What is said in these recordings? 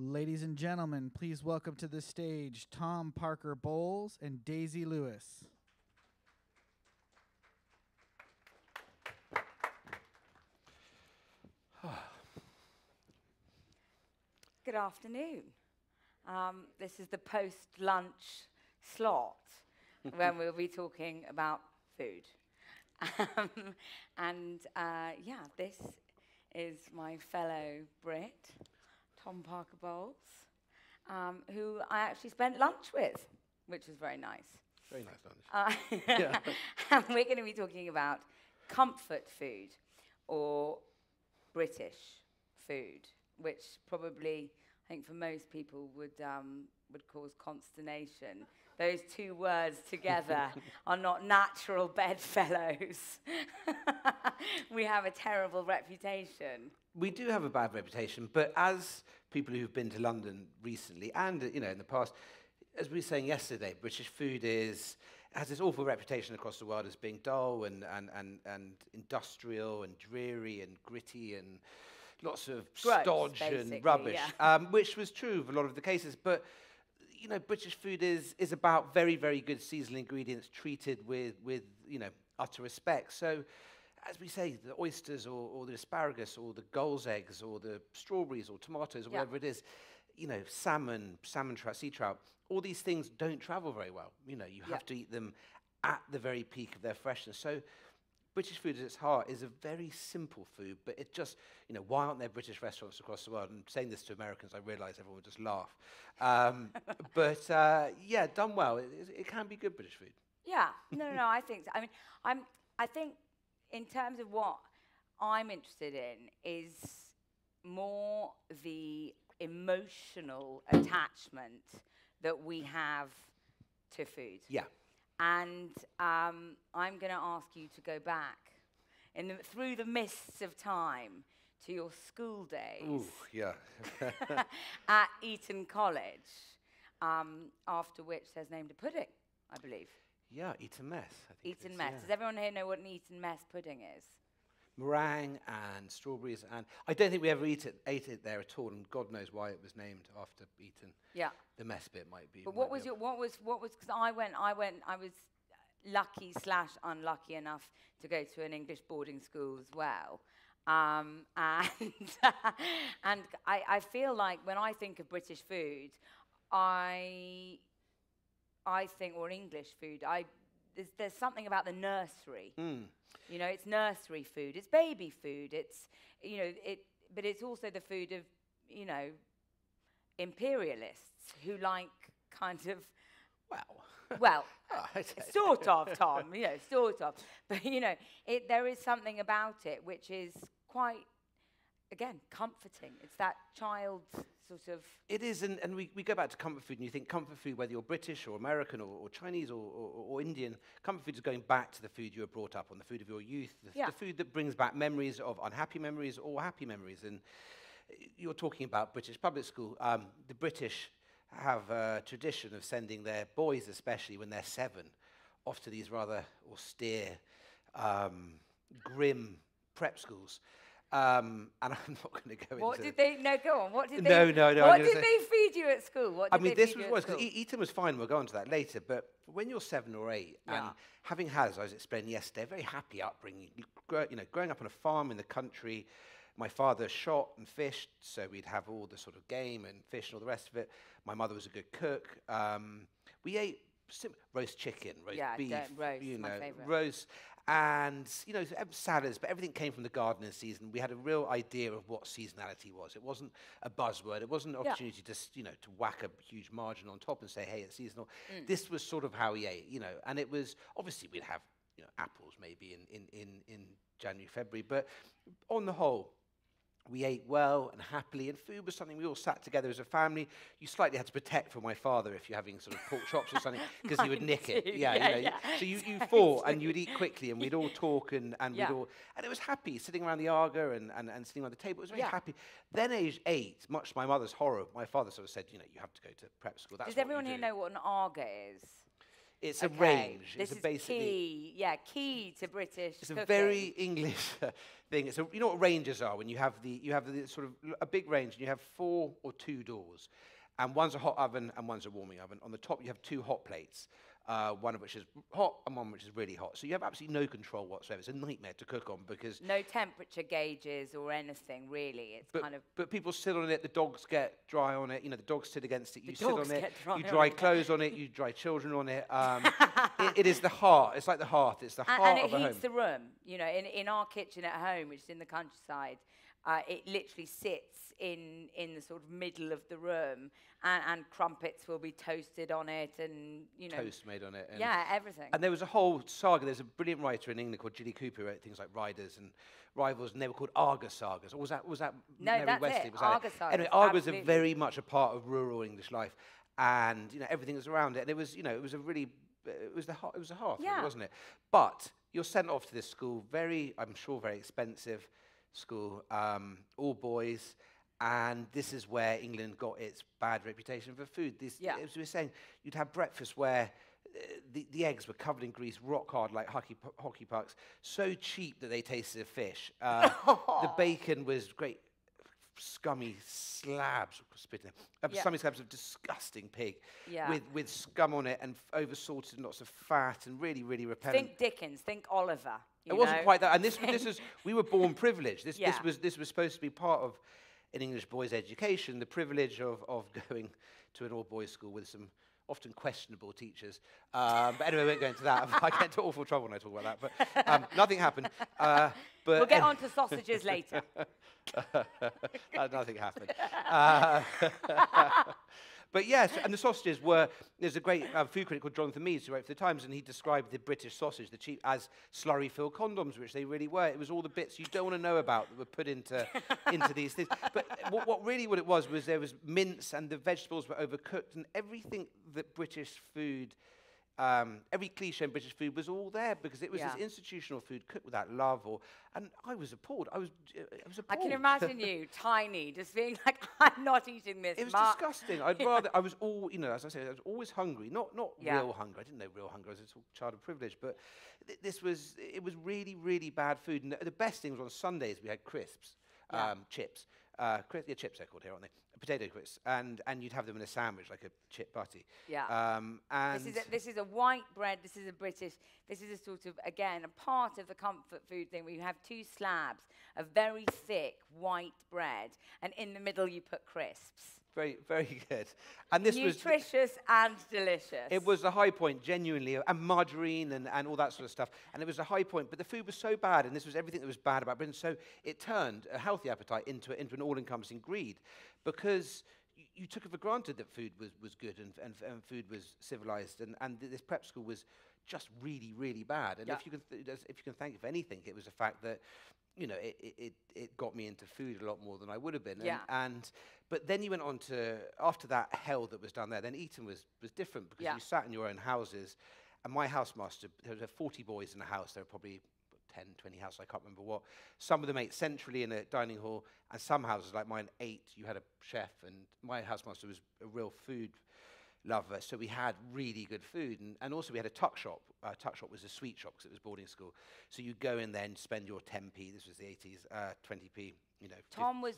Ladies and gentlemen, please welcome to the stage Tom Parker Bowles and Daisy Lewis. Good afternoon. This is the post-lunch slot when we'll be talking about food. This is my fellow Brit, Tom Parker Bowles, who I actually spent lunch with, which was very nice. Very nice lunch. And we're going to be talking about comfort food, or British food, which probably, I think for most people, would cause consternation. Those two words together are not natural bedfellows. We have a terrible reputation. We do have a bad reputation, but as people who've been to London recently and in the past, as we were saying yesterday, British food has this awful reputation across the world as being dull and industrial and dreary and gritty and lots of gross, stodge and rubbish, which was true of a lot of the cases. But British food is about very, very good seasonal ingredients treated with utter respect. So, as we say, the oysters or the asparagus or the gulls eggs or the strawberries or tomatoes or whatever it is, salmon trout, sea trout, all these things don't travel very well. You have to eat them at the very peak of their freshness. So British food at its heart is a very simple food, but it just, why aren't there British restaurants across the world? And saying this to Americans, I realise everyone would just laugh. Done well, it can be good British food. Yeah, no, I think so. I think in terms of what I'm interested in is more the emotional attachment that we have to food. Yeah. And I'm going to ask you to go back through the mists of time to your school days. Ooh, yeah. At Eton College, after which there's named a pudding, I believe. Yeah, Eton mess. I think Eton mess. Yeah. Does everyone here know what an Eton mess pudding is? Meringue and strawberries, and I don't think we ever ate it there at all, and God knows why it was named after Eton. Yeah, the mess bit might be. But what was? Because I was lucky / unlucky enough to go to an English boarding school as well, and I feel like when I think of British food, or English food, there's something about the nursery. Mm. It's nursery food, it's baby food, but it's also the food of, imperialists who like kind of... Well, sort of, Tom, sort of. But, there is something about it which is quite, again, comforting. It's that child's sort of... It is, and we go back to comfort food, and you think comfort food, whether you're British or American or Chinese or Indian, comfort food is going back to the food you were brought up on, the food of your youth, the food that brings back memories of unhappy memories or happy memories. And you're talking about British public school. The British have a tradition of sending their boys, especially when they're 7, off to these rather austere, grim prep schools. And I'm not going to go into... What did they... No, go on. What did they... No. What did they feed you at school? Eton was fine. We'll go on to that later. But when you're 7 or 8, and having had, as I was explaining yesterday, a very happy upbringing, growing up on a farm in the country, my father shot and fished, so we'd have all the sort of game and fish and all the rest of it. My mother was a good cook. We ate roast chicken, roast beef, roast, my favourite. Roast... And, salads, but everything came from the garden in season. We had a real idea of what seasonality was. It wasn't a buzzword. It wasn't an opportunity to whack a huge margin on top and say, hey, it's seasonal. Mm. This was sort of how we ate, And it was, obviously, we'd have, apples maybe in January, February. But on the whole, we ate well and happily, and food was something we all sat together as a family. You slightly had to protect from my father if you're having sort of pork chops or something, because he would nick it. So you fought, and you would eat quickly, and we'd all talk, and it was happy, sitting around the Arga and sitting around the table. It was very happy. Then age 8, much to my mother's horror, my father sort of said, you have to go to prep school. Does everyone here know what an Arga is? It's a range. This it's is basically key. Yeah, key to British. It's cooking. A very English thing. It's you know what ranges are when you have the sort of a big range and you have four or two doors, and one's a hot oven and one's a warming oven. On the top you have two hot plates, one of which is hot and one which is really hot. So you have absolutely no control whatsoever. It's a nightmare to cook on because no temperature gauges or anything really. It's but people sit on it. The dogs get dry on it. You know the dogs sit against it. You sit on it. You dry clothes on it. You dry children on it. It is the heart. It's like the hearth. It's the heart of a home. And it heats the room. You know, in our kitchen at home, which is in the countryside, it literally sits in the sort of middle of the room, and crumpets will be toasted on it, and you know toast made on it. And yeah, everything. And there was a whole saga. There's a brilliant writer in England called Jilly Cooper who wrote things like Riders and Rivals, and they were called Arga Sagas. Or was that no, Mary that's Wesley? It. Was that Arga Sagas. Anyway, Argas are very much a part of rural English life, and you know everything that's around it. And it was it was a hearth, yeah. Wasn't it? But you're sent off to this school, I'm sure very expensive school, all boys, and this is where England got its bad reputation for food. As we were saying, you'd have breakfast where the eggs were covered in grease, rock hard like hockey pucks, so cheap that they tasted of fish. The bacon was great, scummy slabs, spitting scummy slabs of disgusting pig with scum on it and oversalted and lots of fat and really, really repellent. Think Dickens, think Oliver. It wasn't quite that, and this is we were born privileged. This was supposed to be part of an English boy's education, the privilege of going to an all boys school with some often questionable teachers. But anyway, we won't go into that. I get into awful trouble when I talk about that. But nothing happened. But we'll get on to sausages later. Nothing happened. But yes, and the sausages were, there's a great food critic called Jonathan Meads who wrote for The Times, and he described the British sausage, the cheap, as slurry-filled condoms, which they really were. It was all the bits you don't want to know about that were put into these things. But what it was there was mince, and the vegetables were overcooked, and everything that British food, every cliche in British food was all there because it was this institutional food cooked without love, and I was appalled. I was appalled. I can imagine you, tiny, just being like, I'm not eating this. It was disgusting. I'd rather, I was all, you know, as I said, I was always hungry, not real hunger. I didn't know real hunger. I was a child of privilege, but it was really, really bad food. And the best thing was on Sundays we had crisps, chips. Chips they're called here, aren't they? Potato crisps, and you'd have them in a sandwich like a chip butty. Yeah. And this is a white bread. This is a British. This is a sort of again a part of the comfort food thing where you have two slabs of very thick white bread, and in the middle you put crisps. Very, very good. And this was nutritious and delicious. It was the high point, genuinely, and margarine and all that sort of stuff. And it was the high point, but the food was so bad, and this was everything that was bad about Britain. So it turned a healthy appetite into an all-encompassing greed, because you took it for granted that food was good and food was civilized, and this prep school was just really, really bad. And if you can thank it for anything, it was the fact that, you know, it got me into food a lot more than I would have been. Yeah. But then you went on to, after that hell that was down there, then Eton was different because you sat in your own houses. And my housemaster, there were 40 boys in the house. There were probably 10, 20 houses, I can't remember what. Some of them ate centrally in a dining hall, and some houses like mine ate. You had a chef, and my housemaster was a real food lover, so we had really good food, and also we had a tuck shop. Tuck shop was a sweet shop because it was boarding school, so you go in there and spend your 10p. This was the 80s, 20p. You know, Tom was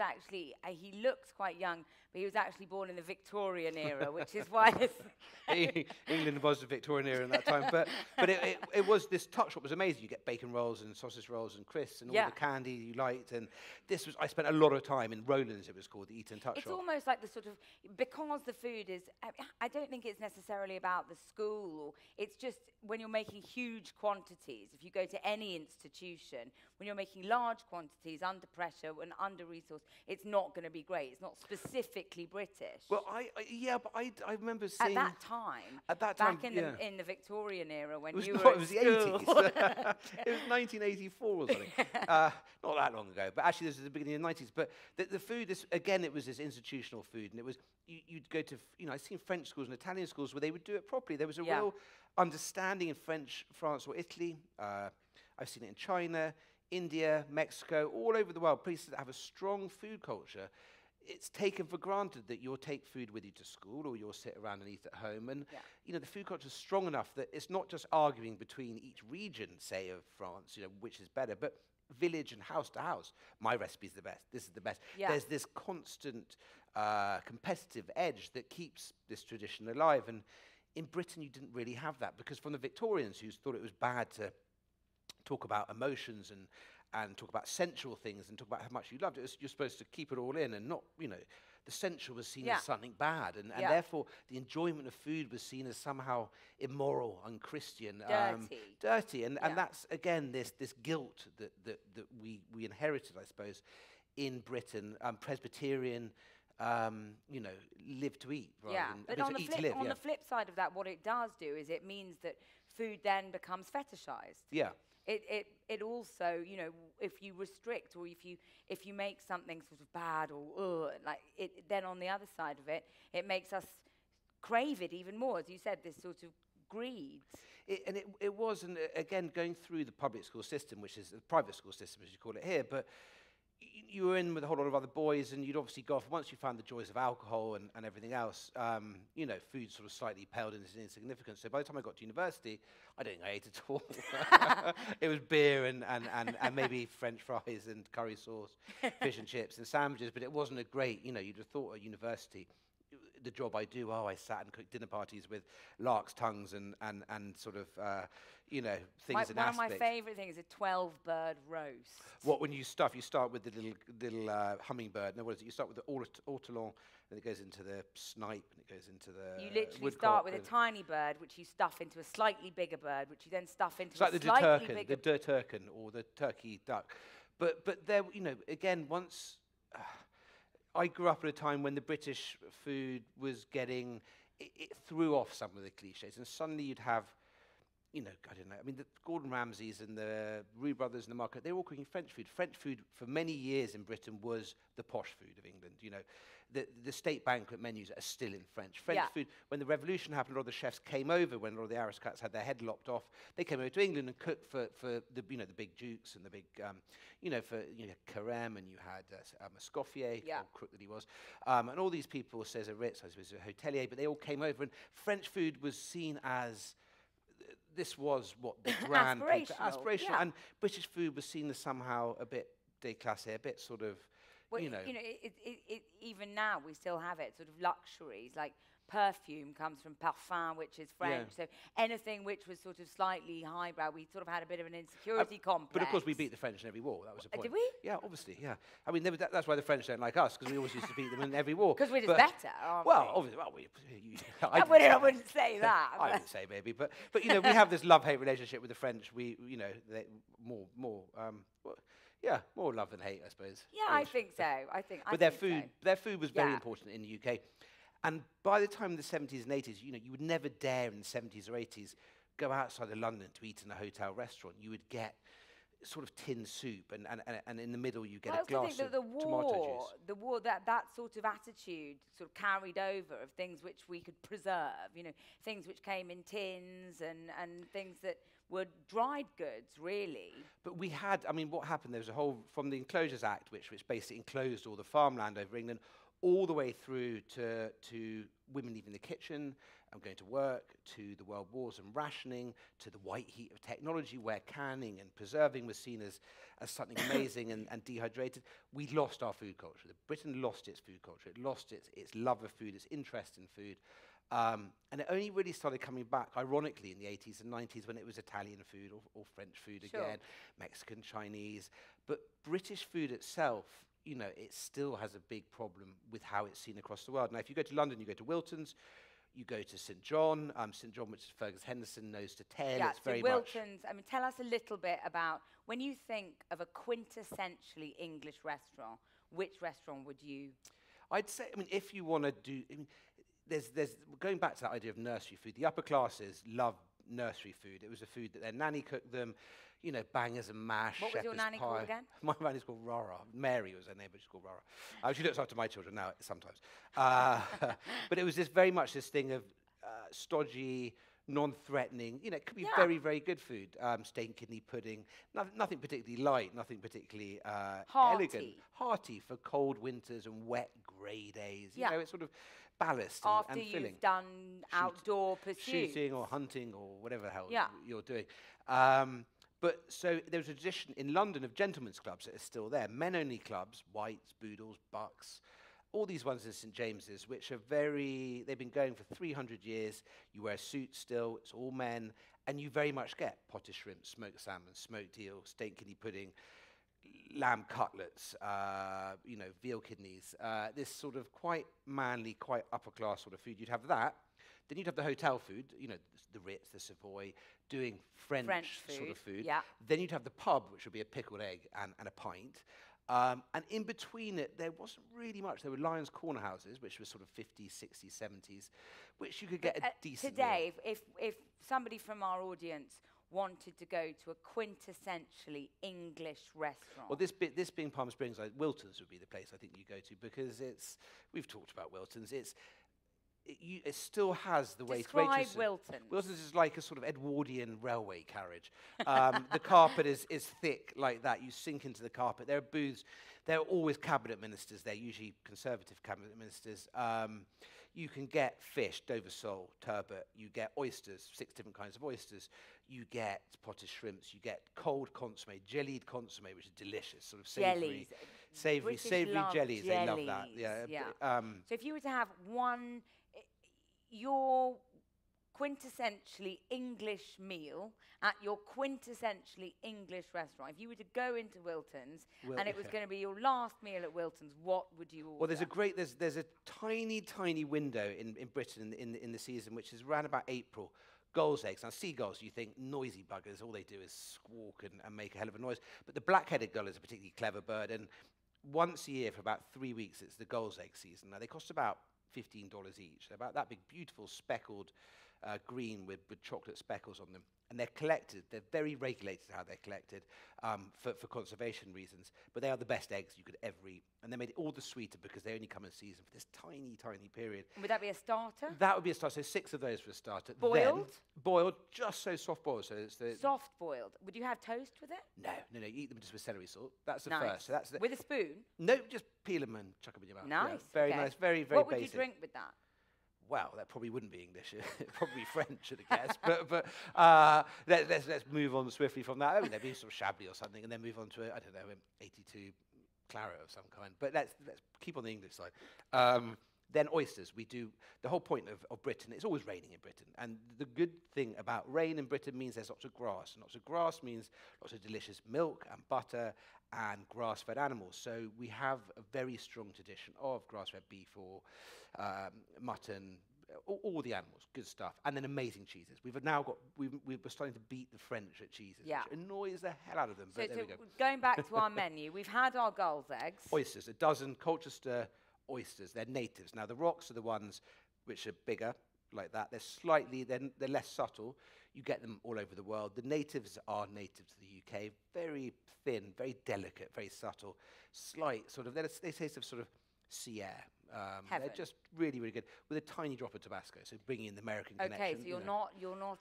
actually he looks quite young, but he was actually born in the Victorian era, which is why this England was the Victorian era in that time. But it was, this tuck shop was amazing. You get bacon rolls and sausage rolls and crisps and all the candy you liked. And this was, I spent a lot of time in Rowlands. It was called the Eton Tuck Shop. It's almost like the sort of, because the food is, I don't think it's necessarily about the school. It's just when you're making huge quantities. If you go to any institution, when you're making large quantities under pressure and under-resourced, it's not going to be great. It's not specifically British. Well, I remember seeing... At that time, back in the Victorian era when you were at school. It was the 80s. It was 1984 or something. Not that long ago, but actually this is the beginning of the 90s. But the food, it was this institutional food, and it was, you'd go to, you know, I've seen French schools and Italian schools where they would do it properly. There was a real understanding in France or Italy. I've seen it in China, India, Mexico, all over the world, places that have a strong food culture. it's taken for granted that you'll take food with you to school or you'll sit around and eat at home. And, you know, the food culture is strong enough that it's not just arguing between each region, say, of France, you know, which is better, but village and house to house. My recipe's the best. This is the best. Yeah. There's this constant competitive edge that keeps this tradition alive. And in Britain, you didn't really have that, because from the Victorians, who thought it was bad to talk about emotions and talk about sensual things and talk about how much you loved it. You're supposed to keep it all in and not, you know, the sensual was seen as something bad. And therefore, the enjoyment of food was seen as somehow immoral, unchristian, dirty. And that's, again, this guilt that we inherited, I suppose, in Britain. Presbyterian, you know, live to eat. But on the flip side of that, what it does do is it means that food then becomes fetishized. Yeah. It also, you know, if you restrict or if you make something sort of bad or like it, then on the other side of it, it makes us crave it even more. As you said, this sort of greed. It was, and again, going through the public school system, which is the private school system, as you call it here, but you were in with a whole lot of other boys, and you'd obviously go off. Once you found the joys of alcohol and everything else, you know, food sort of slightly paled into insignificance. So by the time I got to university, I don't think I ate at all. It was beer and maybe French fries and curry sauce, fish and chips and sandwiches, but it wasn't a great, you know, you'd have thought at university, the job I do, I sat and cooked dinner parties with lark's tongues and sort of, you know, things in aspect. One of my favourite things is a 12-bird roast. What, when you start with the little hummingbird. No, what is it? You start with the ortolan, and it goes into the snipe, and it goes into the You literally start with a tiny bird, which you stuff into a slightly bigger bird, which you then stuff into a slightly bigger... the durturkin, or the turkey duck. But there, you know, again, once... I grew up at a time when the British food was getting... It threw off some of the cliches, and suddenly you'd have, you know, I don't know, I mean, the Gordon Ramsays and the Rue brothers and the Market, they were all cooking French food. French food, for many years in Britain, was the posh food of England, you know. The state banquet menus are still in French. French food, when the revolution happened, a lot of the chefs came over, when a lot of the aristocrats had their head lopped off, they came over to England and cooked for the, you know, the big dukes and the big, you know, for, you know, Carême, and you had Escoffier, or crook that he was, and all these people, says a Ritz, I suppose a hotelier, but they all came over, and French food was seen as... This was what the grand aspirational, and British food was seen as somehow a bit déclassé, a bit sort of, well, even now we still have it, sort of luxuries, like perfume comes from parfum, which is French, so anything which was sort of slightly highbrow, we sort of had a bit of an insecurity complex. But of course we beat the French in every war, that was the point. Did we? Yeah, obviously, yeah. I mean, that's why the French don't like us, because we always used to beat them in every war. Because we're just better, aren't we? Obviously, I wouldn't say that. I wouldn't say maybe, but you know, we have this love-hate relationship with the French, you know, more love than hate, I suppose. Yeah, I think so, But their food was very important in the UK. And by the time of the 70s and 80s, you know, you would never dare in the 70s or 80s go outside of London to eat in a hotel restaurant. You would get sort of tin soup, and in the middle you get a glass of tomato juice. The war, that sort of attitude sort of carried over of things which we could preserve, you know, things which came in tins and things that were dried goods, really. But we had, I mean, what happened, there was a whole, from the Enclosures Act, which basically enclosed all the farmland over England, all the way through to women leaving the kitchen and going to work, to the world wars and rationing, to the white heat of technology where canning and preserving was seen as something amazing and dehydrated. We lost our food culture. Britain lost its food culture. It lost its love of food, its interest in food. And it only really started coming back, ironically, in the 80s and 90s when it was Italian food or French food again, Mexican, Chinese. But British food itself, you know, it still has a big problem with how it's seen across the world. Now, if you go to London, you go to Wilton's, you go to St. John. St. John, which is Fergus Henderson, nose to tail. Yeah, it's very Wilton's, much... I mean, tell us a little bit about, when you think of a quintessentially English restaurant, which restaurant would you... I'd say, I mean, if you want to do... I mean, there's going back to that idea of nursery food, the upper classes love nursery food. It was a food that their nanny cooked them, you know, bangers and mash. What was your nanny called again? My nanny's called Rara. Mary was her name, but she's called Rara. She looks after my children now sometimes. But it was very much this thing of stodgy, non-threatening. You know, it could be very, very good food. Stained kidney pudding, nothing particularly light, nothing particularly elegant. Hearty for cold winters and wet grey days. You know, it's sort of ballast and filling. After you've done outdoor pursuits. Shooting or hunting or whatever the hell you're doing. But so there was a tradition in London of gentlemen's clubs that are still there. Men-only clubs, whites, boodles, bucks, all these ones in St. James's, which are very, they've been going for 300 years. You wear a suit still, it's all men, and you very much get potted shrimp, smoked salmon, smoked eel, steak kidney pudding, lamb cutlets, you know, veal kidneys, this sort of quite manly, quite upper class sort of food. You'd have that. Then you'd have the hotel food, you know, the Ritz, the Savoy, doing French food, sort of food. Yeah. Then you'd have the pub, which would be a pickled egg and a pint. And in between it, there wasn't really much. There were Lions' corner houses, which were sort of 50s, 60s, 70s, which you could get a decent today, if somebody from our audience wanted to go to a quintessentially English restaurant. Well, this being Palm Springs, Wilton's would be the place I think you go to, because it's, we've talked about Wilton's, it still has the way to Wilton's. Wilton's is like a sort of Edwardian railway carriage. The carpet is thick like that. You sink into the carpet. There are booths. There are always cabinet ministers there, usually Conservative cabinet ministers. You can get fish, Dover sole, turbot. You get oysters, 6 different kinds of oysters. You get potted shrimps. You get cold consommé, jellied consommé, which is delicious, sort of savoury. Savoury jellies. They love that. So if you were to have one... your quintessentially English meal at your quintessentially English restaurant. If you were to go into Wilton's and it was going to be your last meal at Wilton's, what would you order? Well, there's a tiny window in Britain in the season, which is around about April. Gulls' eggs. Now, sea gulls, you think, noisy buggers. All they do is squawk and make a hell of a noise. But the black-headed gull is a particularly clever bird, and once a year for about 3 weeks, it's the gulls' egg season. Now, they cost about $15 each. They're about that big, beautiful, speckled green with chocolate speckles on them. And they're collected. They're very regulated how they're collected for conservation reasons. But they are the best eggs you could ever eat. And they're made all the sweeter because they only come in season for this tiny period. And would that be a starter? That would be a starter. So 6 of those for a starter. Boiled? Then boiled, just so soft-boiled. So it's the soft-boiled. Would you have toast with it? No. You eat them just with celery salt. That's the first. So that's the with a spoon? No, just peel them and chuck them in your mouth. Nice. Yeah, very nice. Very, very basic. What would you drink with that? Well, that probably wouldn't be English. Probably French, I guess. but let's move on swiftly from that. I mean, there'd be some Chablis or something, and then move on to a, I don't know, an 82 Claret of some kind. But let's keep on the English side. Then oysters. We do the whole point of Britain. It's always raining in Britain, and the good thing about rain in Britain means there's lots of grass, and lots of grass means lots of delicious milk and butter and grass-fed animals. So we have a very strong tradition of grass-fed beef or mutton, all the animals, good stuff, and then amazing cheeses. We're starting to beat the French at cheeses, which annoys the hell out of them. But there we go. Going back to our menu, we've had our gulls' eggs, oysters, a dozen Colchester. Oysters, they're natives. Now, the rocks are the ones which are bigger, like that. They're slightly, they're less subtle. You get them all over the world. The natives are native to the UK, very thin, very delicate, very subtle, slight, sort of, they taste of sort of sea air. They're just really, really good, with a tiny drop of Tabasco, so bringing in the American connection. Okay, so you're not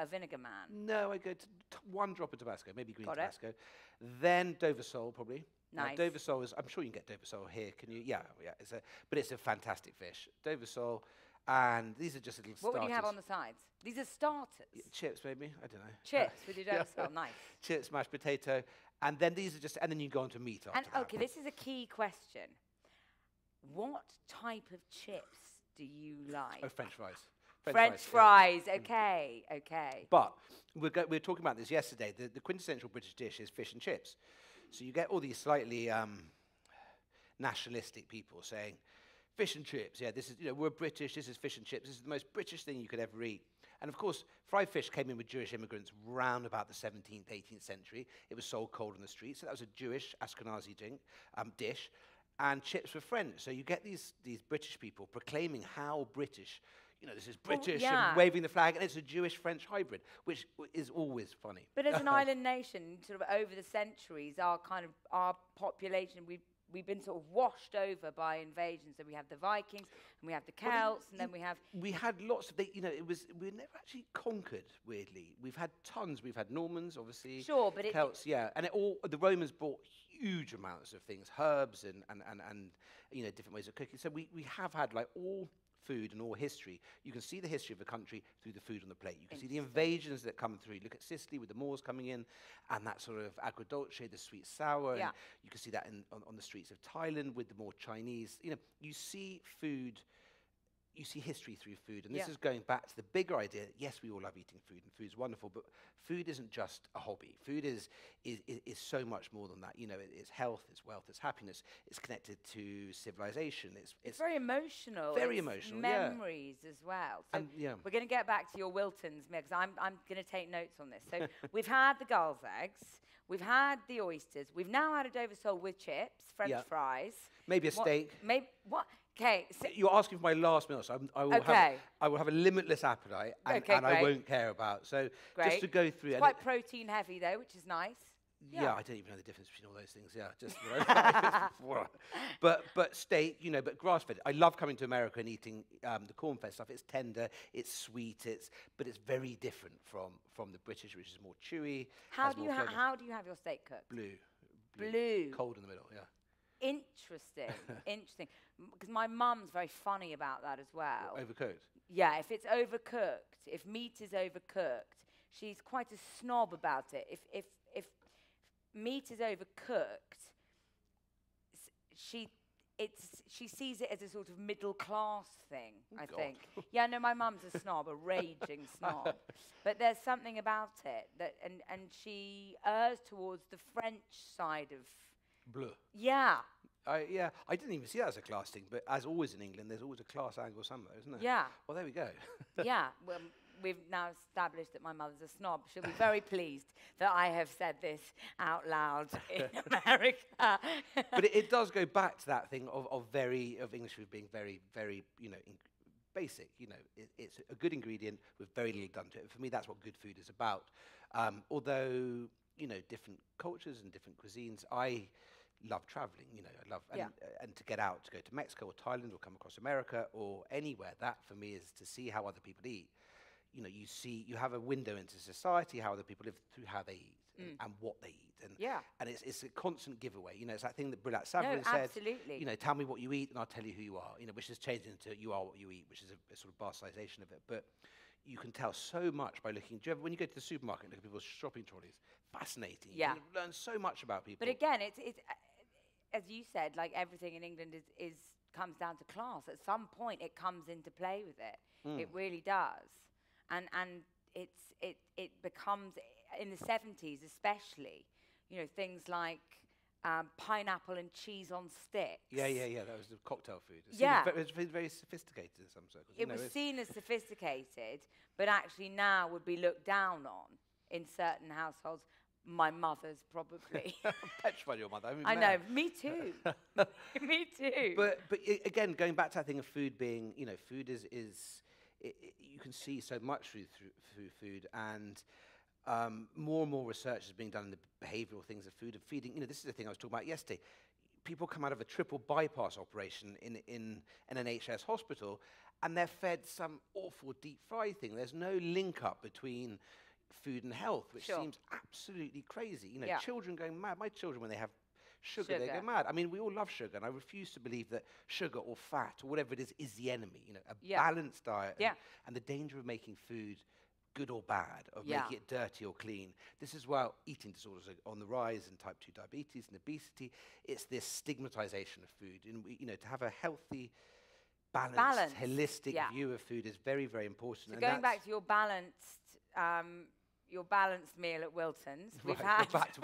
a vinegar man? No, I go to 1 drop of Tabasco, maybe green Tabasco. Then Dover sole, probably. Nice. Dover sole is, I'm sure you can get Dover sole here, can you? Yeah, but it's a fantastic fish. Dover sole, and these are just little starters. What would you have on the sides? These are starters. Chips, maybe, I don't know. Chips with your Dover sole, nice. Chips, mashed potato, and then these are just, and then you go on to meat after that. Okay, this is a key question. What type of chips do you like? Oh, French fries. French fries, okay. But we were talking about this yesterday. The quintessential British dish is fish and chips. So you get all these slightly nationalistic people saying, fish and chips, this is, we're British, this is fish and chips, this is the most British thing you could ever eat. And of course, fried fish came in with Jewish immigrants round about the 17th, 18th century. It was sold cold on the street, so that was a Jewish Ashkenazi dish. And chips were French, so you get these British people proclaiming how British, this is British and waving the flag, and it's a Jewish-French hybrid, which is always funny. But as an island nation, sort of over the centuries, our population, we've we've been sort of washed over by invasions. So we have the Vikings, and we have the Celts, and then we have... We had lots of... we were never actually conquered, weirdly. We've had tons. We've had Normans, obviously. Sure, but Celts, yeah. And the Romans brought huge amounts of things, herbs and you know, different ways of cooking. So we have had, like, all food and all history. You can see the history of a country through the food on the plate. You can see the invasions that come through. Look at Sicily with the Moors coming in, and that sort of agrodolce, the sweet sour. Yeah. And you can see that on the streets of Thailand with the more Chinese. You know, you see food, you see history through food. And this is going back to the bigger idea that, yes, we all love eating food, and food's wonderful, but food isn't just a hobby. Food is so much more than that. You know, it's health, it's wealth, it's happiness. It's connected to civilization. It's very emotional. Very emotional, memories as well. So we're going to get back to your Wilton's, because I'm going to take notes on this. So we've had the gulls eggs. We've had the oysters. We've now had a Dover sole with chips, French fries. Maybe a steak. Maybe what? Okay. So you're asking for my last meal, so I will have a limitless appetite, and I won't care about. So just to go through, it's quite protein heavy though, which is nice. Yeah. I don't even know the difference between all those things. Yeah, just but steak, you know, but grass fed. I love coming to America and eating the corn fed stuff. It's tender, it's sweet, but it's very different from the British, which is more chewy. How do you have your steak cooked? Blue, cold in the middle. Yeah. Interesting, interesting. Because my mum's very funny about that as well. Overcooked? Yeah, if it's overcooked, if meat is overcooked, she's quite a snob about it. If meat is overcooked, she sees it as a sort of middle-class thing, I think. Yeah, no, my mum's a snob, a raging snob. But there's something about it, and she errs towards the French side of... Bleu. Yeah. I didn't even see that as a class thing, but as always in England, there's always a class angle somewhere, isn't there? Yeah. Well, there we go. Yeah. Well, we've now established that my mother's a snob. She'll be very pleased that I have said this out loud in America. But it does go back to that thing of English food being very, very, you know, basic. You know, it's a good ingredient with very little done to it. For me, that's what good food is about. Although, you know, different cultures and different cuisines, I love traveling, you know, and to get out, to go to Mexico or Thailand or come across America or anywhere, that for me is to see how other people eat. You know, you have a window into society, how other people live through how they eat and what they eat. And it's a constant giveaway. You know, it's that thing that Brillat Savarin said, absolutely. You know, tell me what you eat and I'll tell you who you are, you know, which has changed into you are what you eat, which is a sort of bastardization of it. But you can tell so much by looking. Do you ever, when you go to the supermarket and look at people's shopping trolleys? Fascinating. Yeah. You learn so much about people. But again, it's as you said, like everything in England comes down to class. At some point, it comes into play with it. It really does. And it becomes, in the 70s especially, you know, things like pineapple and cheese on sticks. Yeah. That was the cocktail food. It was very sophisticated in some circles. It was seen as sophisticated, but actually now would be looked down on in certain households. My mother's probably. I'm petrified your mother. I know. Me too. Me too. But again, going back to that thing of food being, you know, food is you can see so much through food, and more and more research is being done in the behavioural things of food and feeding. You know, this is the thing I was talking about yesterday. People come out of a triple bypass operation in an NHS hospital, and they're fed some awful deep fried thing. There's no link up between food and health, which seems absolutely crazy. You know, children going mad. My children, when they have sugar, they go mad. I mean, we all love sugar, and I refuse to believe that sugar or fat or whatever it is the enemy. You know, a balanced diet and the danger of making food good or bad, of making it dirty or clean. This is why eating disorders are on the rise, and type 2 diabetes and obesity. It's this stigmatization of food. And, you know, to have a healthy, balanced, holistic view of food is very, very important. So and going back to your balanced meal at Wilton's. We've had the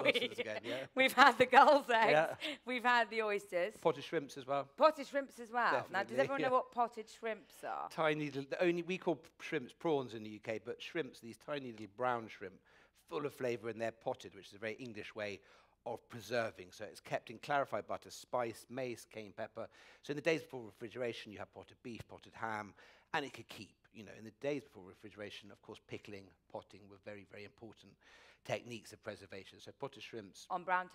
gulls eggs. Yeah. We've had the oysters. Potted shrimps as well. Potted shrimps as well. Definitely. Now, does everyone know what potted shrimps are? Tiny little. We call shrimps prawns in the UK, but shrimps, these tiny little brown shrimp, full of flavour, and they're potted, which is a very English way of preserving. So it's kept in clarified butter, spice, mace, cayenne pepper. So in the days before refrigeration, you have potted beef, potted ham, and it could keep. you know, in the days before refrigeration, of course, pickling, potting were very, very important techniques of preservation. So potted shrimps on brown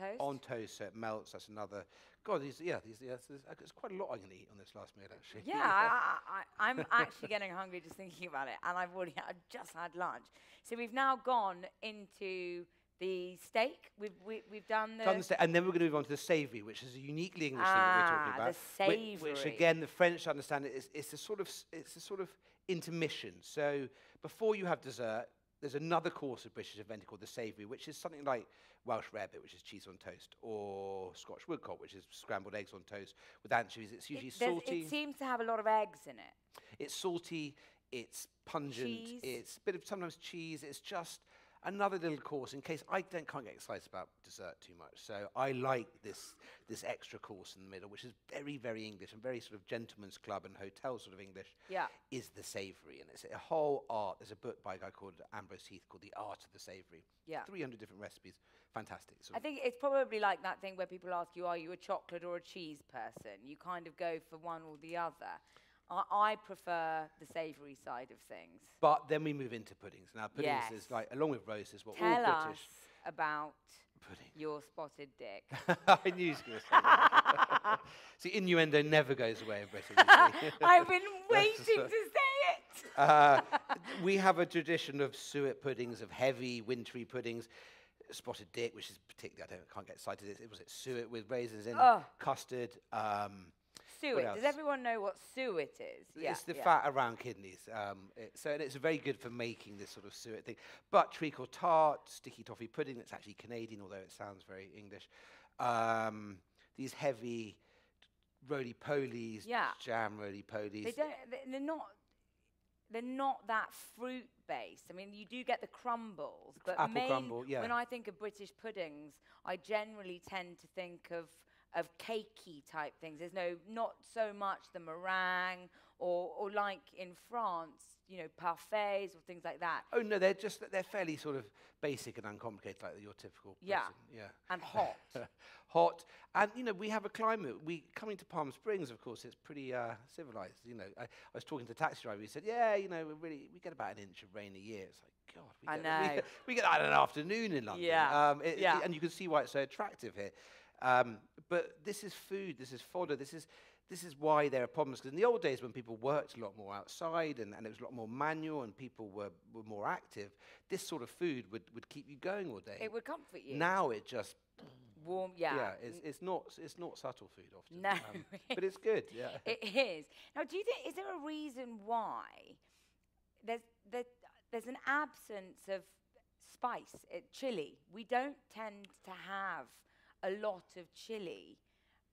toast, so it melts. That's another. God, there's quite a lot I'm going to eat on this last meal, actually. Yeah, I'm actually getting hungry just thinking about it, and I've just had lunch. So we've now gone into the steak. We've done the steak, and then we're going to move on to the savoury, which is a uniquely English thing that we're talking about. The savoury, which again the French understand it is it's a sort of intermission. So before you have dessert, there's another course of British invented called the savoury, which is something like Welsh rarebit, which is cheese on toast, or Scotch woodcock, which is scrambled eggs on toast with anchovies. It's usually salty. It seems to have a lot of eggs in it. It's salty. It's pungent. Cheese. It's a bit of sometimes cheese. It's just another little course, in case I can't get excited about dessert too much, so I like this extra course in the middle, which is very, very English and very sort of gentleman's club and hotel sort of English. Yeah, is the savoury, and it's a whole art. There's a book by a guy called Ambrose Heath called The Art of the Savoury. Yeah, 300 different recipes, fantastic. I think it's probably like that thing where people ask you, are you a chocolate or a cheese person? You kind of go for one or the other. I prefer the savoury side of things. But then we move into puddings. Now, puddings is like, along with roast, is what all British... Tell us about pudding. Your spotted dick. I knew you were going to say that. See, innuendo never goes away in Britain. I've been waiting to say it. We have a tradition of suet puddings, of heavy, wintry puddings. Spotted dick, which is particularly, I can't get excited. It was suet with raisins in, custard... Suet. Does everyone know what suet is? Yeah, it's the fat around kidneys. And it's very good for making this sort of suet thing. But treacle tart, sticky toffee pudding, that's actually Canadian, although it sounds very English. These heavy roly-polies, jam roly-polies. They're not that fruit-based. I mean, you do get the crumbles. But when I think of British puddings, I generally tend to think of cakey type things. There's not so much the meringue or like in France, you know, parfaits or things like that. Oh no, they're fairly sort of basic and uncomplicated, like your typical person. Yeah. And hot. And you know, we have a climate. Coming to Palm Springs, of course, it's pretty civilized. You know, I was talking to a taxi driver. He said, yeah, you know, we get about an inch of rain a year. It's like, God, we get that in an afternoon in London. Yeah. And you can see why it's so attractive here. But this is food, this is fodder, this is why there are problems. Because in the old days when people worked a lot more outside and it was a lot more manual and people were more active, this sort of food would keep you going all day. It would comfort you. Now it just... Warm, it's not subtle food often. No. But it's good, yeah. It is. Now, do you think, is there a reason why there's an absence of spice, chili? We don't tend to have... a lot of chili,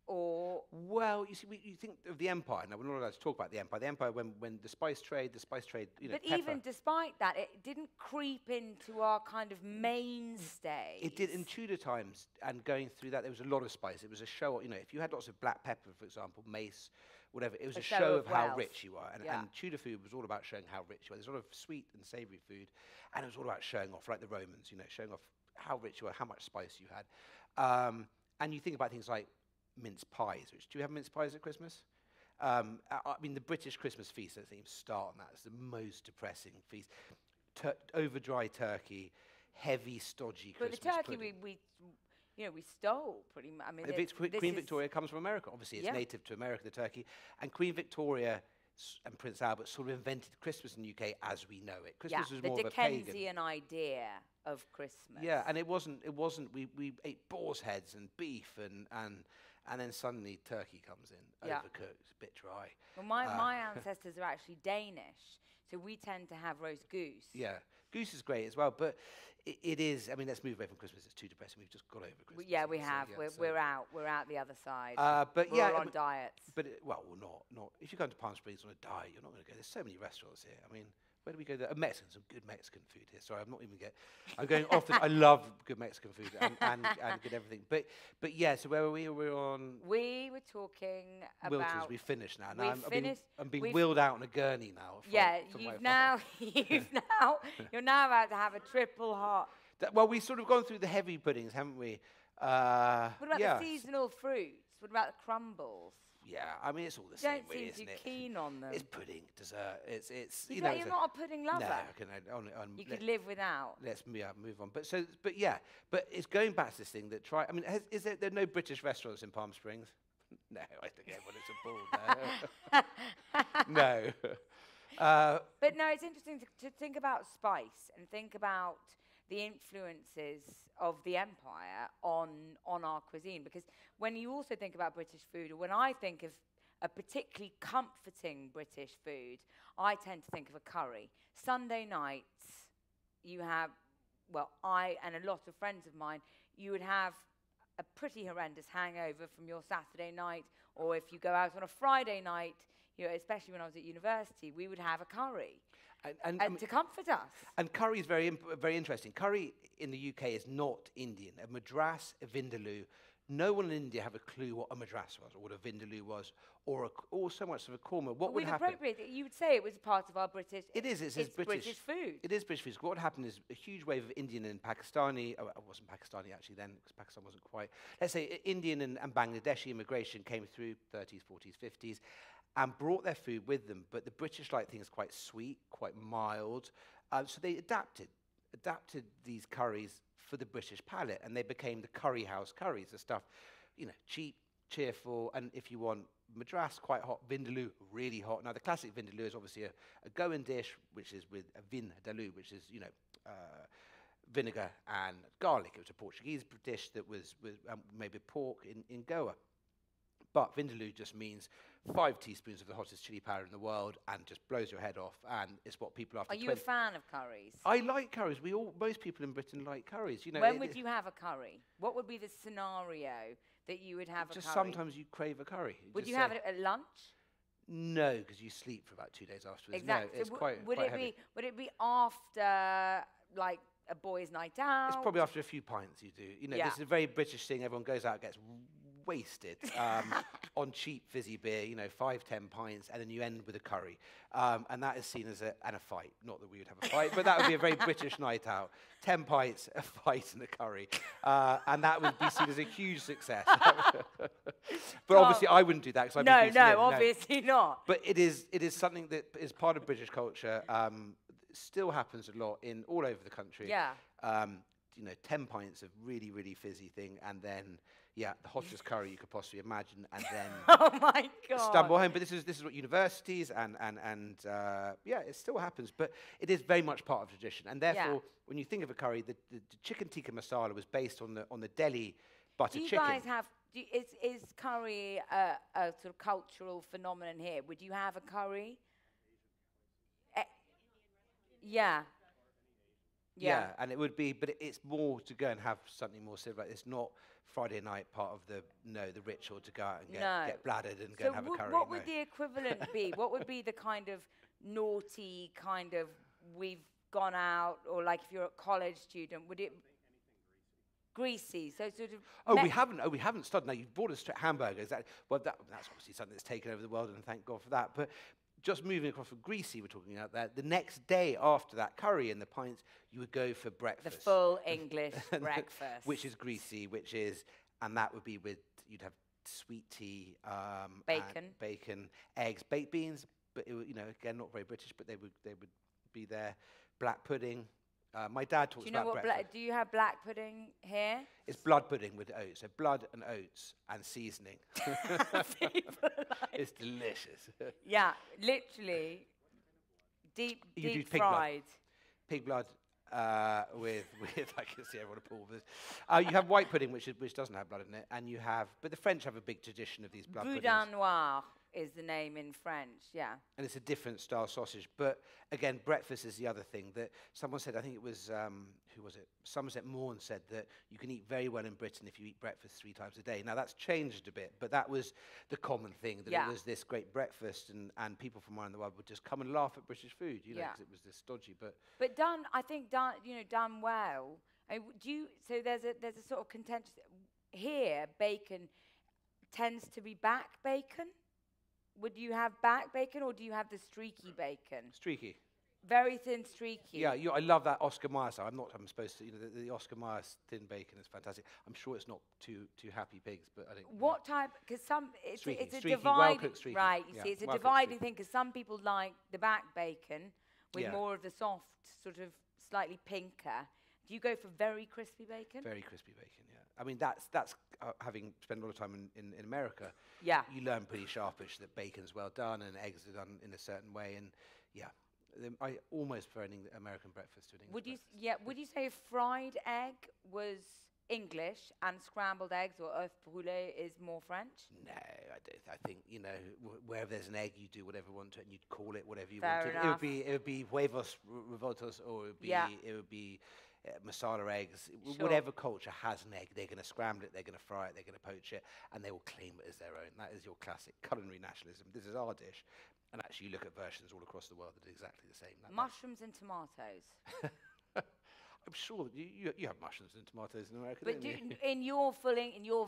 or... Well, you see, you think of the empire. Now, we're not allowed to talk about the empire. The empire, when the spice trade, you know, pepper. Even despite that, it didn't creep into our kind of mainstay. It did in Tudor times, and going through that, there was a lot of spice. It was a show, you know, if you had lots of black pepper, for example, mace, whatever, it was a show of how rich you are. And Tudor food was all about showing how rich you are. There's a lot of sweet and savoury food, and it was all about showing off, like the Romans, you know, showing off how rich you were, how much spice you had. And you think about things like mince pies. Do you have mince pies at Christmas? I mean, the British Christmas feast, let's even start on that. It's the most depressing feast. Over-dry turkey, heavy, stodgy Christmas pudding. But the turkey we stole pretty much. I mean, Queen Victoria comes from America. Obviously, it's native to America, the turkey. And Queen Victoria... and Prince Albert sort of invented Christmas in the UK as we know it. Christmas was more of a pagan. The Dickensian idea of Christmas. Yeah, and it wasn't. We ate boar's heads and beef, and then suddenly turkey comes in, overcooked, a bit dry. Well, my ancestors are actually Danish, so we tend to have roast goose. Yeah, goose is great as well, but it is. I mean, let's move away from Christmas. It's too depressing. We've just got over Christmas. We have. Yeah, we're out. We're out the other side. We're all on diets. Well, not if you go to Palm Springs on a diet, you're not going to go. There's so many restaurants here. I mean. Where do we go there? Mexican, some good Mexican food here. Sorry, I'm going off. I love good Mexican food and good everything. But yeah, so where were we? We were talking about... Wilton's, we finished now. I'm being wheeled out on a gurney now. You're now about to have a triple heart. Well, we've sort of gone through the heavy puddings, haven't we? What about the seasonal fruits? What about the crumbles? yeah, I mean, it's all the same way, isn't it? Don't seem keen on them. It's pudding, dessert. It's you know, you're not a pudding lover. No, you could live without. Let's move on. But so, but yeah, but it's going back to this thing that try. I mean, there are no British restaurants in Palm Springs? No, I think everyone is appalled. No. But no, it's interesting to think about spice and think about the influences of the empire on our cuisine, because when you also think about British food, or when I think of a particularly comforting British food, I tend to think of a curry. Sunday nights, you have, well, I and a lot of friends of mine, you would have a pretty horrendous hangover from your Saturday night, or if you go out on a Friday night, you know, especially when I was at university, we would have a curry. And I mean, to comfort us. And curry is very interesting. Curry in the UK is not Indian. A madras, a vindaloo. No one in India have a clue what a madras was, or what a vindaloo was, or so much of a korma. What would happen? You would say it was part of our British. It is. It's British food. It is British food. What would happen is a huge wave of Indian and Pakistani. Oh, it wasn't Pakistani actually then, because Pakistan wasn't quite. Let's say Indian and Bangladeshi immigration came through 30s, 40s, 50s. And brought their food with them, but the British like things quite sweet, quite mild, so they adapted these curries for the British palate, and they became the curry house curries, the stuff, you know, cheap, cheerful, and if you want madras, quite hot, vindaloo, really hot. Now the classic vindaloo is obviously a Goan dish, which is with a vindaloo, which is, you know, vinegar and garlic. It was a Portuguese dish that was with maybe pork in Goa. But vindaloo just means 5 teaspoons of the hottest chili powder in the world, and just blows your head off. And it's what people after. Are you a fan of curries? I like curries. Most people in Britain like curries. You know. When would you have a curry? What would be the scenario that you would have a curry? Just sometimes you crave a curry. Would you have it at lunch? No, because you sleep for about 2 days afterwards. Exactly. No, it's quite heavy. Would it be after like a boys' night out? It's probably after a few pints. You do. You know, yeah. This is a very British thing. Everyone goes out and gets wasted on cheap fizzy beer, you know, 5, 10 pints, and then you end with a curry. And that is seen as a fight. Not that we would have a fight, but that would be a very British night out. 10 pints, a fight and a curry. And that would be seen as a huge success. But obviously I wouldn't do that. Because no, obviously not. But it is something that is part of British culture, still happens a lot in all over the country. Yeah. You know, 10 pints of really, really fizzy thing, and then, yeah, the hottest curry you could possibly imagine, and then oh my God, stumble home. But this is what universities and yeah, it still happens. But it is very much part of tradition, and therefore, yeah, when you think of a curry, the chicken tikka masala was based on the Delhi butter chicken. Do you guys have? Is curry a sort of cultural phenomenon here? Would you have a curry? Yeah. Yeah, and it would be, but it's more to go and have something more civilised. It's not Friday night part of the ritual to go out and get bladdered and go and have a curry. What would the equivalent be? What would be the kind of naughty kind of we've gone out, or like if you're a college student, would it? Greasy, so sort of. Oh, we haven't started. Now you've brought us to hamburgers. That's obviously something that's taken over the world, and thank God for that. But just moving across from greasy, we're talking about that. The next day after that curry and the pints, you would go for breakfast. The full English breakfast. Which is greasy, and that would be with, you'd have sweet tea. Bacon, eggs, baked beans, but it would, you know, again, not very British, but they would be there. Black pudding. My dad talks about breakfast. Do you have black pudding here? It's blood pudding with oats. So blood and oats and seasoning. It's delicious. Yeah, literally deep fried. Pig blood with I can see everyone appalled with this. You have white pudding, which doesn't have blood in it, and you have. But the French have a big tradition of these blood puddings. Boudin noir is the name in French, yeah. And it's a different style sausage. But again, breakfast is the other thing that someone said, I think it was, who was it? Somerset Maugham said that you can eat very well in Britain if you eat breakfast 3 times a day. Now that's changed a bit, but that was the common thing, that it was this great breakfast, and people from around the world would just come and laugh at British food, you know, because it was this dodgy, But done well, so there's a sort of contentious, here bacon tends to be back bacon. Would you have back bacon, or do you have the streaky bacon? Streaky. Very thin streaky. Yeah, I love that Oscar Mayer. I'm supposed to, the Oscar Mayer thin bacon is fantastic. I'm sure it's not too happy pigs, but I think. What type? Because it's a dividing, right? You see, it's a dividing thing because some people like the back bacon with more of the soft, sort of slightly pinker. Do you go for very crispy bacon? Very crispy bacon, yeah. I mean, that's having spent a lot of time in America. Yeah. You learn pretty sharpish that bacon's well done and eggs are done in a certain way, and yeah. I almost prefer an American breakfast to an English breakfast. Yeah, would you say a fried egg was English and scrambled eggs or œuf brûlé is more French? No, I think, wherever there's an egg, you do whatever you want to and you'd call it whatever you want to. It would be huevos revoltos or it would be masala eggs. Sure. Whatever culture has an egg, they're going to scramble it, they're going to fry it, they're going to poach it, and they will claim it as their own. That is your classic culinary nationalism. This is our dish. And actually, you look at versions all across the world that are exactly the same. Mushrooms and tomatoes. I'm sure that you have mushrooms and tomatoes in America, but don't you? in your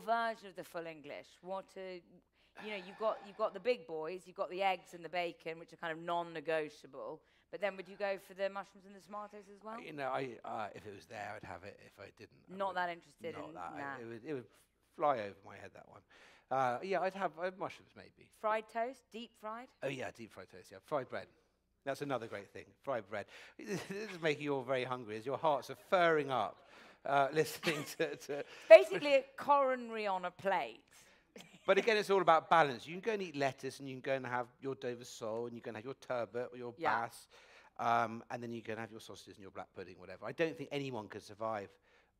version of the full English, you've got the big boys, you've got the eggs and the bacon, which are kind of non-negotiable. But then, would you go for the mushrooms and the tomatoes as well? I if it was there, I'd have it. If I didn't, not that interested. It would fly over my head, that one. Yeah, I'd have mushrooms maybe. Fried toast, deep fried? Oh yeah, deep fried toast, yeah. Fried bread. That's another great thing, fried bread. This is making you all very hungry as your hearts are furring up listening to... Basically a coronary on a plate. But again, it's all about balance. You can go and eat lettuce and you can go and have your Dover sole and you can have your turbot or your bass and then you can have your sausages and your black pudding, whatever. I don't think anyone could survive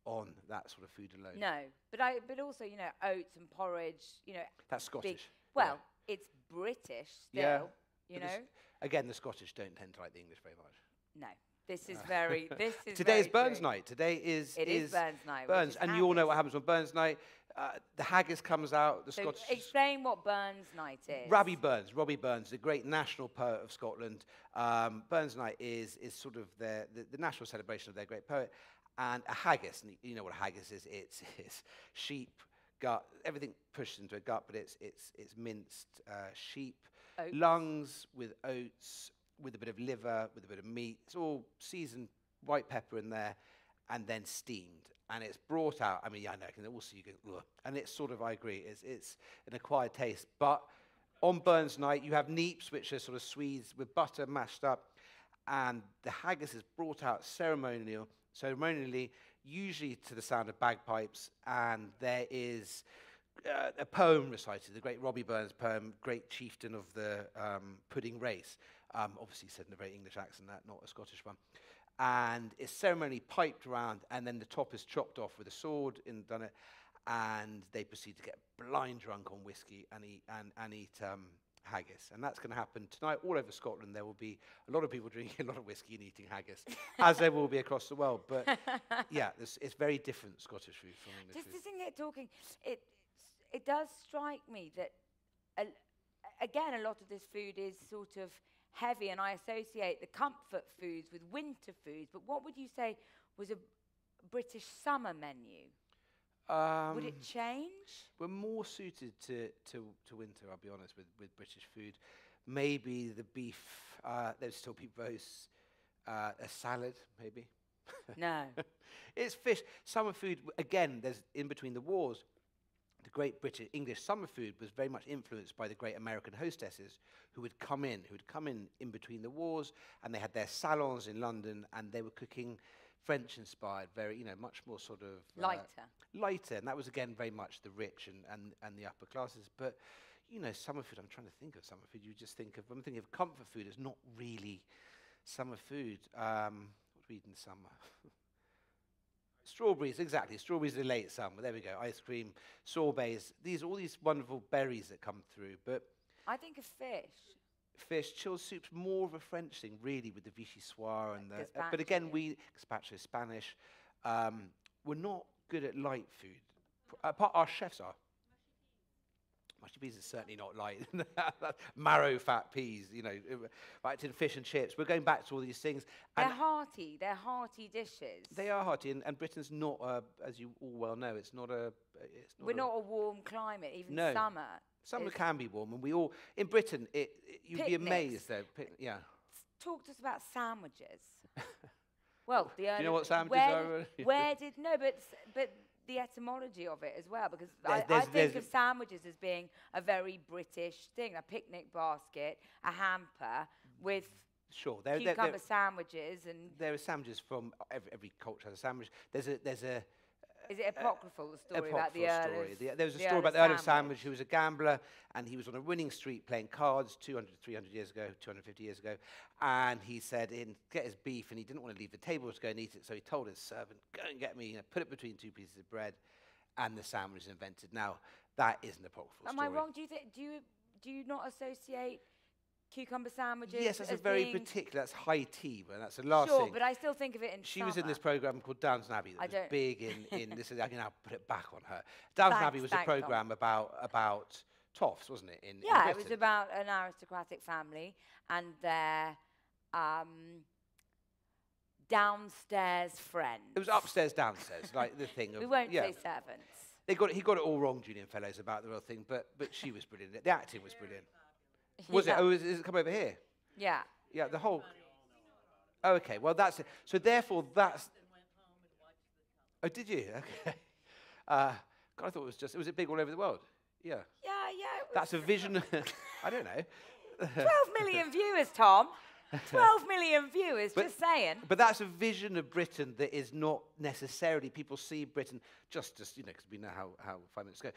on that sort of food alone. No, but also, oats and porridge, That's Scottish. It's British still, Again, the Scottish don't tend to like the English very much. No, Today is Burns night. Burns, and haggis. You all know what happens on Burns night. The haggis comes out, the Scottish... Explain what Burns night is. Robbie Burns, the great national poet of Scotland. Burns night is sort of the national celebration of their great poet. And a haggis, and you know what a haggis is, it's sheep, gut, everything pushed into a gut, but it's minced sheep, oats. Lungs with oats, with a bit of liver, with a bit of meat. It's all seasoned, white pepper in there, and then steamed. And it's brought out, I know, and also you go, ugh. And it's sort of, I agree, it's an acquired taste. But on Burns night, you have neeps, which are sort of Swedes with butter mashed up, and the haggis is brought out ceremonially, usually to the sound of bagpipes, and there is a poem recited, the great Robbie Burns poem, Great Chieftain of the Pudding Race, obviously said in a very English accent, not a Scottish one, and it's ceremonially piped around, and then the top is chopped off with a sword in Dunnet, and they proceed to get blind drunk on whiskey and eat haggis, and that's going to happen tonight all over Scotland. There will be a lot of people drinking a lot of whiskey and eating haggis, as there will be across the world. But yeah, it's very different Scottish food from English. Just listening to talking, it does strike me that again a lot of this food is sort of heavy, and I associate the comfort foods with winter foods. But what would you say was a British summer menu? Would it change? We're more suited to winter, I'll be honest, with British food. Maybe the beef, there'd still be roast, a salad, maybe. No. It's fish. Summer food, again, in between the wars, the great British English summer food was very much influenced by the great American hostesses who would come in between the wars, and they had their salons in London, and they were cooking French-inspired, very, much more sort of... Lighter. And that was, again, very much the rich and the upper classes. But, summer food, I'm trying to think of summer food. You just think of... I'm thinking of comfort food as not really summer food. What do we eat in the summer? Strawberries, exactly. Strawberries are late summer. There we go. Ice cream, sorbets. All these wonderful berries that come through. But I think of fish. Fish, chilled soups, more of a French thing, really, with the vichyssoise and the... But again, we... Gazpacho, Spanish. We're not good at light food. Our chefs are. Mushy peas is certainly not light. Marrow, fat peas, right in fish and chips. We're going back to all these things. And they're hearty dishes. They are hearty, and Britain's not, as you all well know, We're not a warm climate, even summer. Summer can be warm, and in Britain, you'd be amazed though. Yeah. talk to us about sandwiches. Well, the early... You know what sandwiches are? Where did... No, but the etymology of it as well, because I think of sandwiches as being a very British thing, a picnic basket, a hamper with... Sure, cucumber sandwiches and... There are sandwiches from... Every culture has a sandwich. There's a Is it apocryphal, the story about the Earl? There was a story about the Earl of Sandwich, who was a gambler, and he was on a winning streak playing cards 300 years ago, 250 years ago, and he said, get his beef, and he didn't want to leave the table to go and eat it, so he told his servant, go and get me, put it between two pieces of bread, and the sandwich is invented. Now, that is an apocryphal story. Am I wrong? Do you not associate... cucumber sandwiches? Yes, that's a very particular, that's high tea, but that's the last thing. Sure, but I still think of it in She summer. Was in this programme called Downton Abbey that was big in this, I can now put it back on her. Downton Abbey was a programme about toffs, wasn't it? Yeah, it was about an aristocratic family and their downstairs friends. It was upstairs, downstairs, like the thing of... We won't say servants. He got it all wrong, Julian Fellowes, about the real thing, but she was brilliant. The acting was brilliant. Was it? Oh, is it come over here? Yeah. Yeah, the whole... Oh, okay, well, that's it. So, therefore, that's... Oh, did you? Okay. God, I thought it was just... Was it big all over the world? Yeah. Yeah, yeah. That's a vision... I don't know. 12 million viewers, Tom. 12 million viewers, just saying. But that's a vision of Britain that is not necessarily... People see Britain just you know, because we know how 5 minutes ago.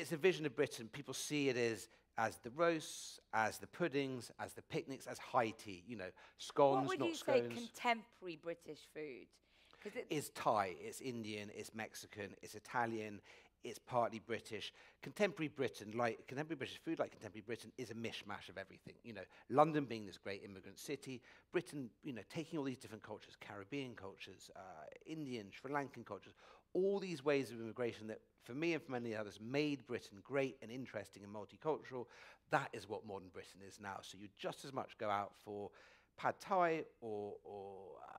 It's a vision of Britain. People see it as the roasts, as the puddings, as the picnics, as high tea, you know, scones, not scones. What would you say contemporary British food? It's Thai, it's Indian, it's Mexican, it's Italian, it's partly British. Contemporary Britain, like contemporary British food, like contemporary Britain, is a mishmash of everything. You know, London being this great immigrant city, Britain, you know, taking all these different cultures, Caribbean cultures, Indian, Sri Lankan cultures, all these ways of immigration that, for me and for many others, made Britain great and interesting and multicultural. That is what modern Britain is now. So you just as much go out for pad thai or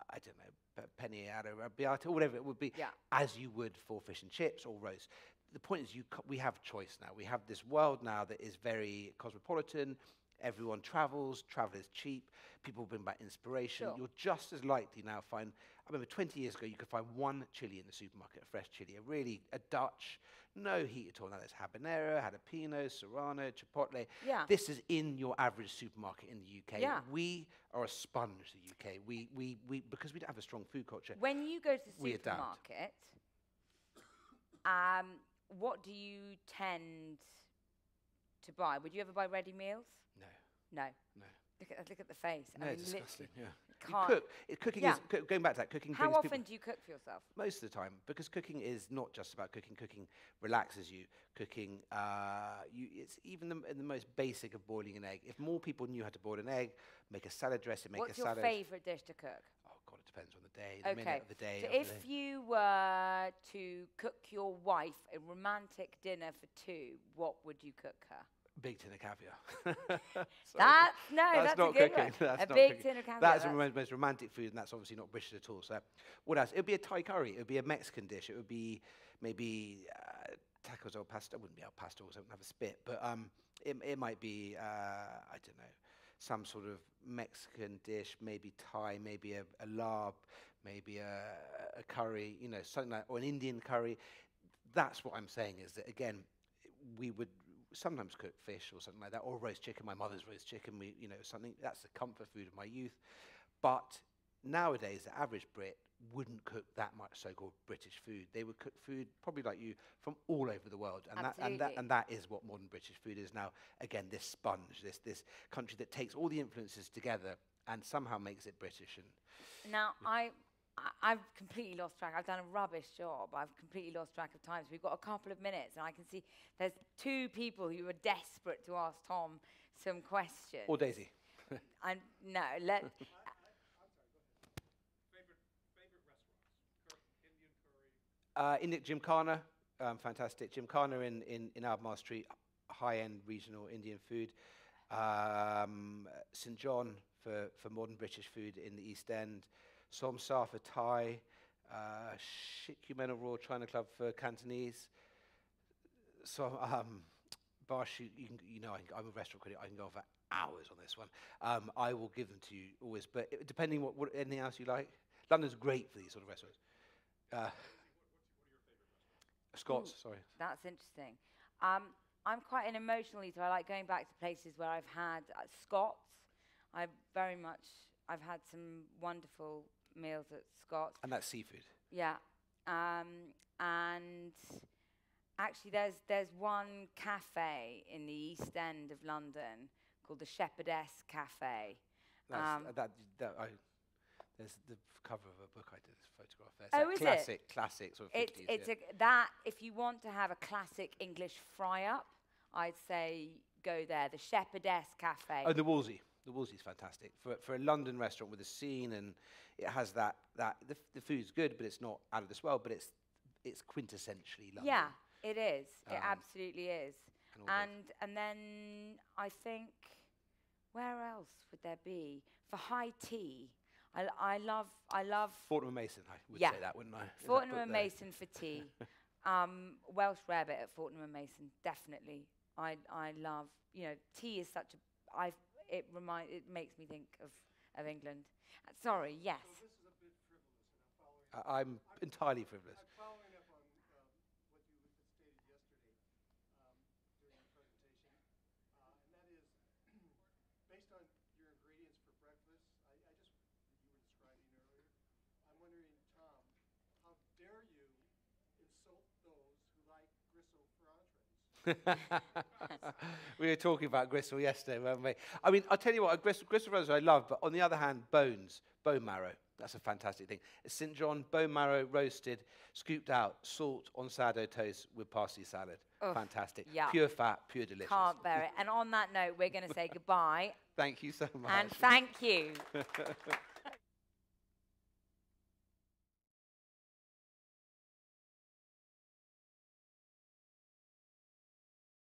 I don't know, penne alla arrabbiata, or whatever it would be, as you would for fish and chips or roast. The point is we have choice now. We have this world now that is very cosmopolitan. Everyone travels, travel is cheap, people bring back inspiration. Sure. You're just as likely now find, I remember 20 years ago, you could find one chili in the supermarket, a fresh chili, a Dutch, no heat at all. Now there's habanero, jalapeno, serrano, chipotle. Yeah. This is in your average supermarket in the UK. Yeah. We are a sponge, the UK. We because we don't have a strong food culture. When you go to the supermarket, what do you tend to buy? Would you ever buy ready meals? No. No. No. Look at the face. No, I mean, it's disgusting. Yeah. Can't. You cook. Going back to that, cooking. How often do you cook for yourself? Most of the time, because cooking is not just about cooking. Cooking relaxes you. Cooking, it's even the most basic of boiling an egg. If more people knew how to boil an egg, make a salad dressing, make a salad. What's your favourite dish to cook? Oh God, it depends on the day, the minute of the day. So if you were to cook your wife a romantic dinner for two, what would you cook her? Big tin of caviar. That's not cooking. That's a big tin of caviar. That's the most romantic food, and that's obviously not British at all. So, what else? It would be a Thai curry. It would be a Mexican dish. It would be maybe tacos al pastor. It wouldn't be al pastor, because I wouldn't have a spit. But it might be I don't know, some sort of Mexican dish, maybe Thai, maybe a larb, maybe a curry. You know, something like, or an Indian curry. That's what I'm saying. Is that again, we would sometimes cook fish or something like that, or roast chicken. My mother's roast chicken, you know, something that's the comfort food of my youth. But nowadays, the average Brit wouldn't cook that much so-called British food. They would cook food, probably like you, from all over the world, and that is what modern British food is now. Again, this sponge, this country that takes all the influences together and somehow makes it British. And now I've completely lost track. I've done a rubbish job. I've completely lost track of time. So we've got a couple of minutes, and I can see there's two people who are desperate to ask Tom some questions. Or Daisy. I'm sorry, favorite restaurants? Indian curry? Indic Gymkhana, fantastic. Gymkhana in Albemarle Street, high-end regional Indian food. St. John for modern British food in the East End. Somsa for Thai, Shikumenal Royal China Club for Cantonese. So, Barshu, you know, I'm a restaurant critic. I can go for hours on this one. I will give them to you always, but depending what anything else you like. London's great for these sort of restaurants. Scott's, sorry. That's interesting. I'm quite an emotional eater. I like going back to places where I've had Scott's. I've had some wonderful meals at Scott's. And that's seafood. Yeah. And actually there's one cafe in the East End of London called the Shepherdess Cafe. That's there's the cover of a book I did, a photograph there. It's classic sort of 50s. If you want to have a classic English fry-up, I'd say go there, the Shepherdess Cafe. Oh, the Woolsey. The Woolsey's fantastic. For a London restaurant with a scene, and it has the food's good, but it's not out of this world, but it's quintessentially London. Yeah, it is. It absolutely is. And then I think, where else would there be? For high tea, I love Fortnum and Mason, I would say that, wouldn't I? Fortnum and Mason for tea. Welsh rarebit at Fortnum and Mason, definitely. I love, tea is such a, it makes me think of England. Sorry, yes. So this is a bit frivolous, and I'm entirely frivolous. I'm following up on what you stated yesterday during the presentation, and that is based on your ingredients for breakfast. You were describing earlier. I'm wondering, Tom, how dare you insult those who like gristle for entrees? We were talking about gristle yesterday, weren't we? I mean, I'll tell you what, gristle brothers I love, but on the other hand, bone marrow, that's a fantastic thing. St. John, bone marrow roasted, scooped out, salt on sourdough toast with parsley salad. Ugh, fantastic. Yep. Pure fat, pure delicious. Can't bear it. And on that note, we're going to say goodbye. Thank you so much. And thank you.